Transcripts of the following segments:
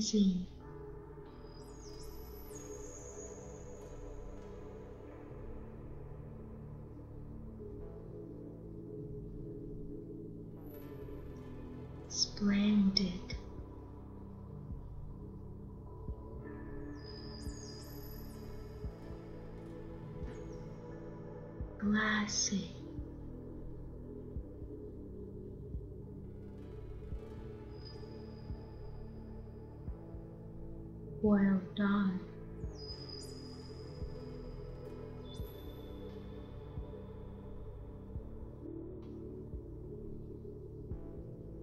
see. Splendid. Glassy. Well done.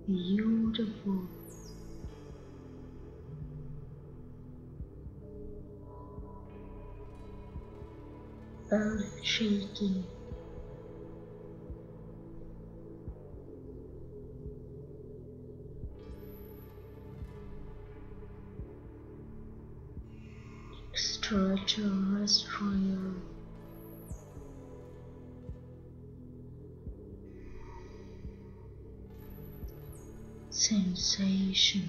Beautiful. Earth shaking. Extraterrestrial. Sensational.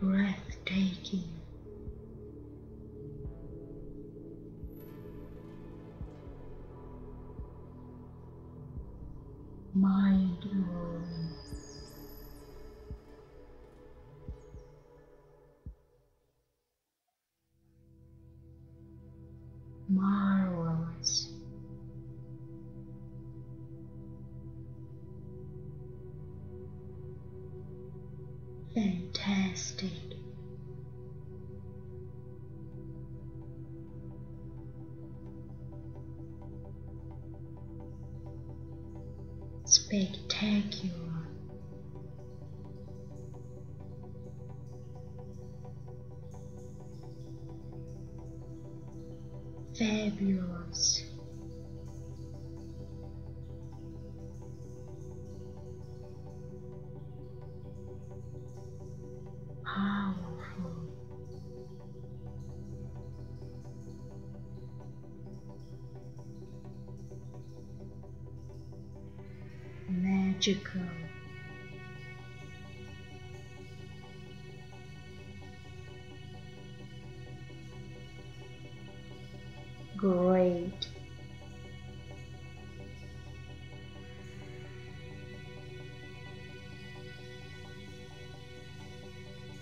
Breathtaking. Mind-blowing. Marvelous. Fantastic. Spectacular. Fabulous. Powerful. Magical. Great.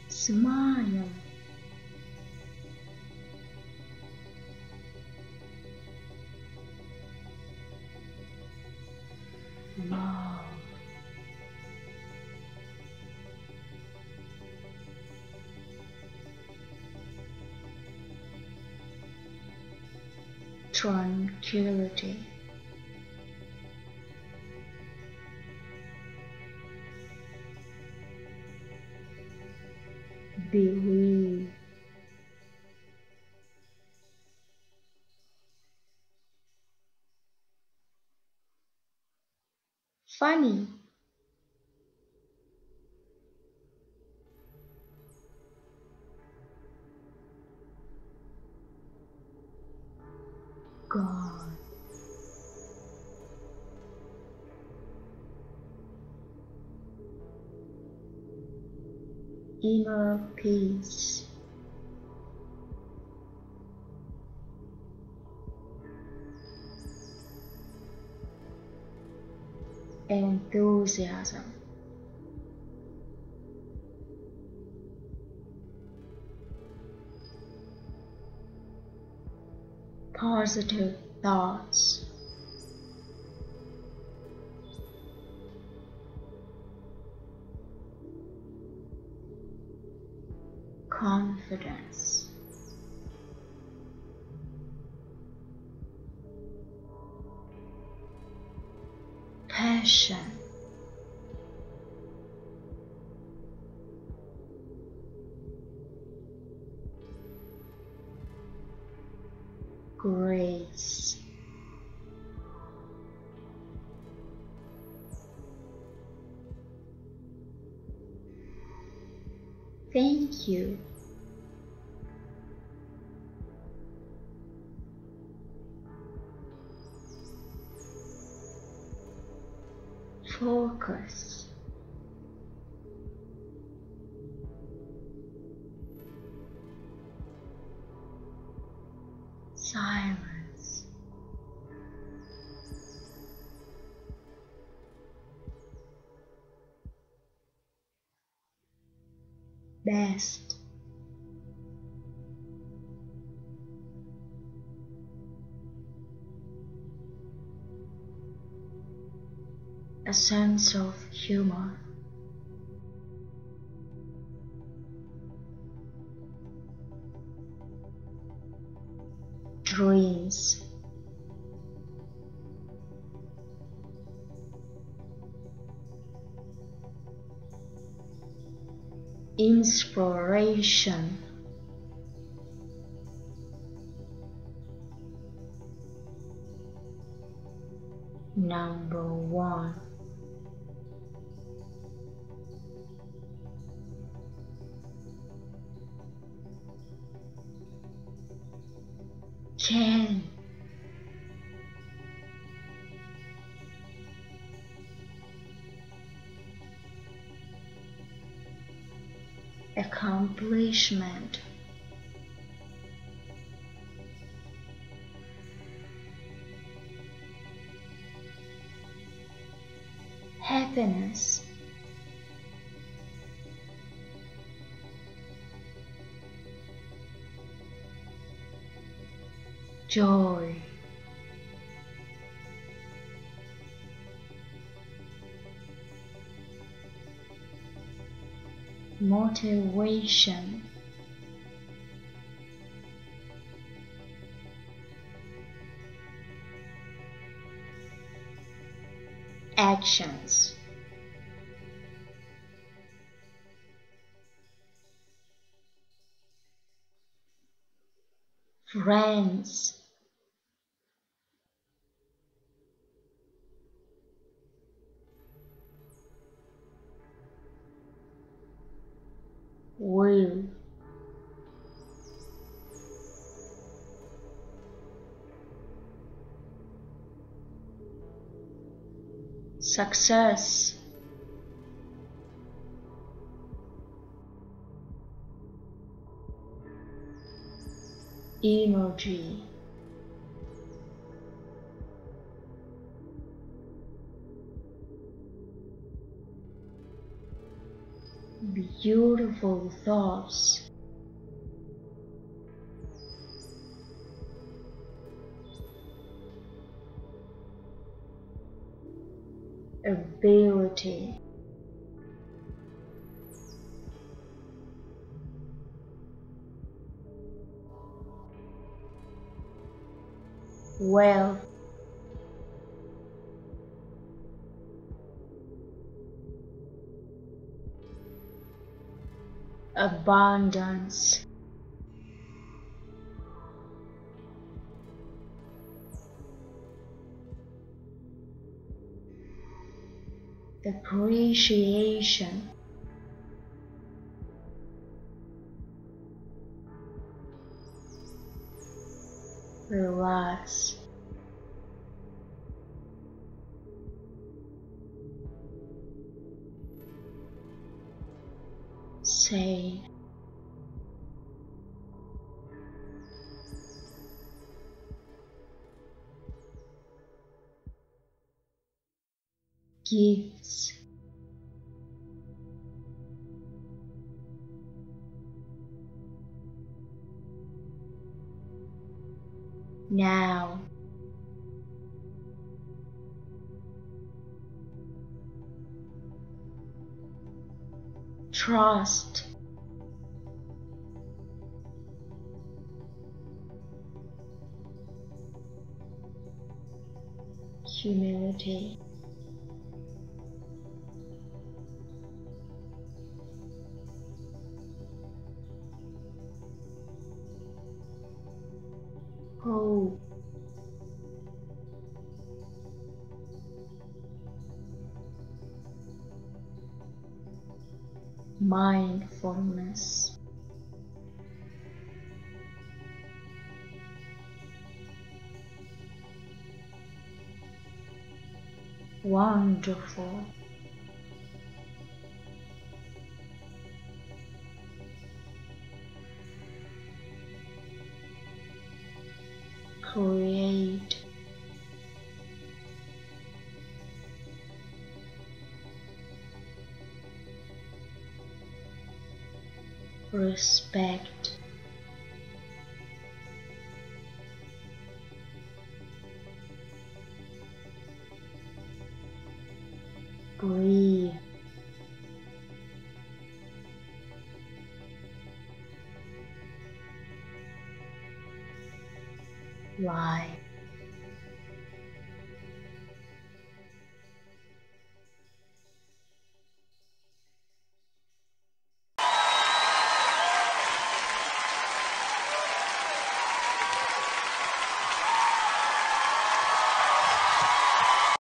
Smile. Love. Tranquility. Believe. Funny. God. Inner peace. Enthusiasm. Positive thoughts. Confidence. Passion. Grace. Thank you. focus. Silence. Best. A sense of humor. Dreams. Inspiration. Number one. Can. Accomplishment. Happiness. Joy. Motivation. Actions. Friends. Will. Success. Energy. Beautiful thoughts. Ability. Wealth. Abundance. Appreciation. Relax. Say. Gifts. Now. Trust. Humility. Hope. Mindfulness. Wonderful. Create. Respect. Breathe. Lie.